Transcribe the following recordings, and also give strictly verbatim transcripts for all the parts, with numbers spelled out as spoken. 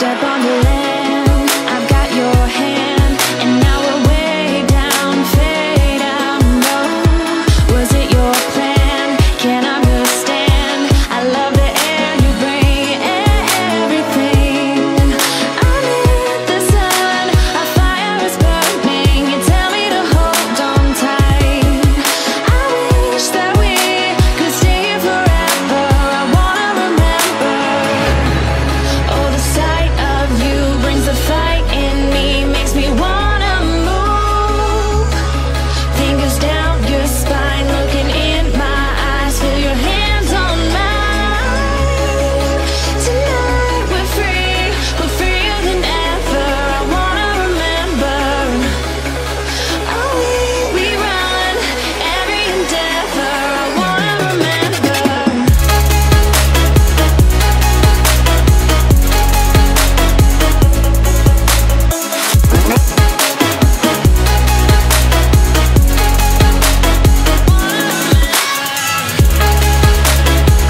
step on the land, I've got your hand, and now we're way down, fade out, no. Was it your plan? Can't understand. I love the air you bring, everything. I'm in the sun, a fire is burning. You tell me to hold on tight. I wish that we could stay here forever. I wanna remember. Oh, the sight of you brings the fight in me, makes me wanna move. Fingers down your spine, looking in my eyes, feel your hands on mine. Tonight we're free, we're freer than ever. I wanna remember. Oh, we, we run every endeavor. I wanna remember.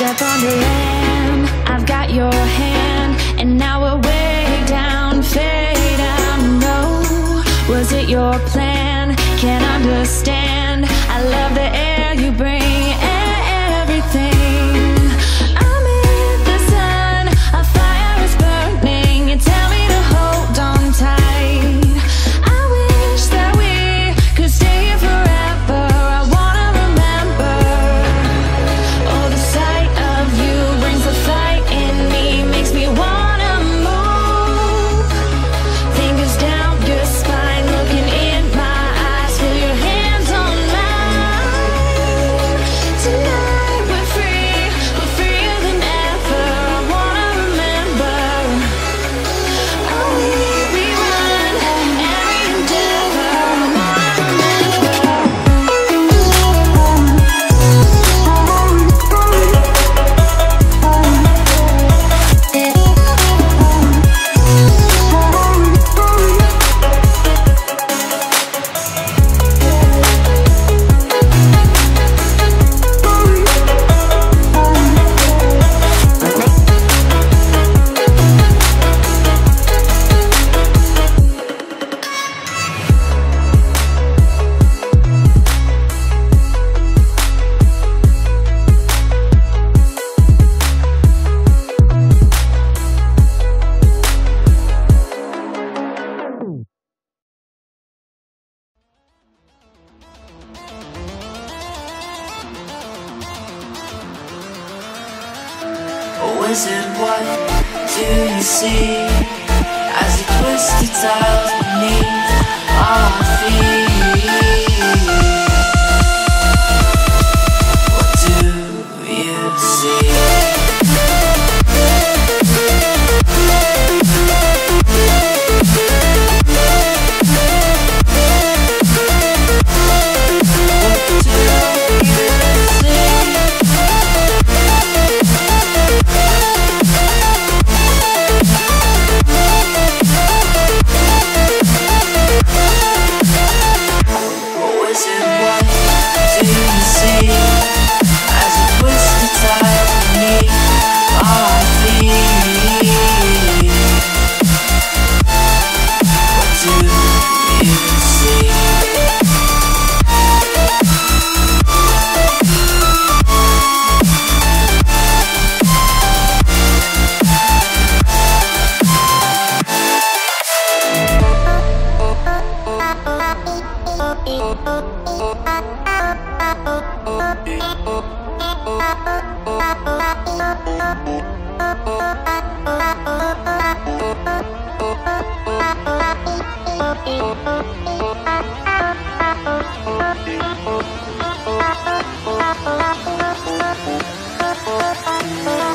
Step on the land, I've got your hand, and now we're way down, fade out, no. Was it your plan? Can't understand. I love the air you bring, everything. I'm in the sun, a fire is burning. You tell me to hold on tight. I wish that we could stay here forever. I wanna remember. Oh, the sight of you brings the fight in me, makes me wanna move. Fingers down your spine, looking in my eyes, feel your hands on mine. Tonight we're free, we're freer than ever. I wanna remember. Oh, we, we run every endeavor. I wanna remember. Wizard, what do you see as you twist the tiles beneath our feet? What do you see?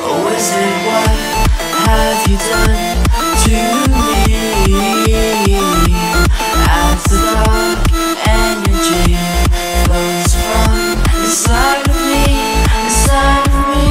Oh, is it what have you done to me? As the dark energy flows from inside of me, inside of me.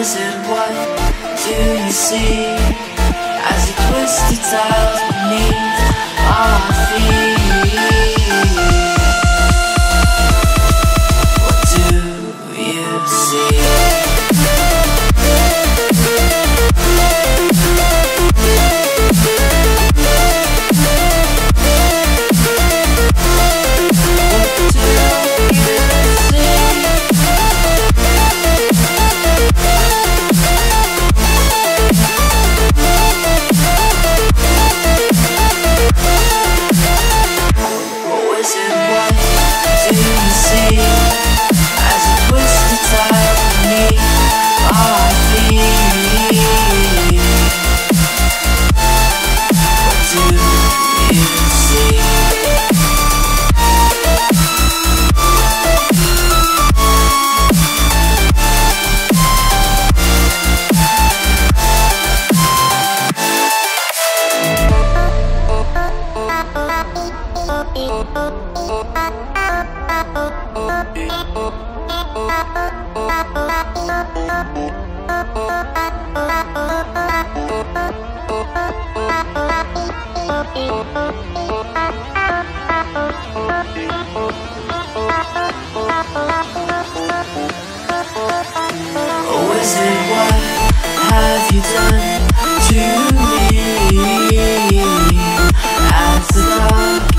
is it? What do you see as you twist the tiles beneath our feet? What do you see? Done to me at the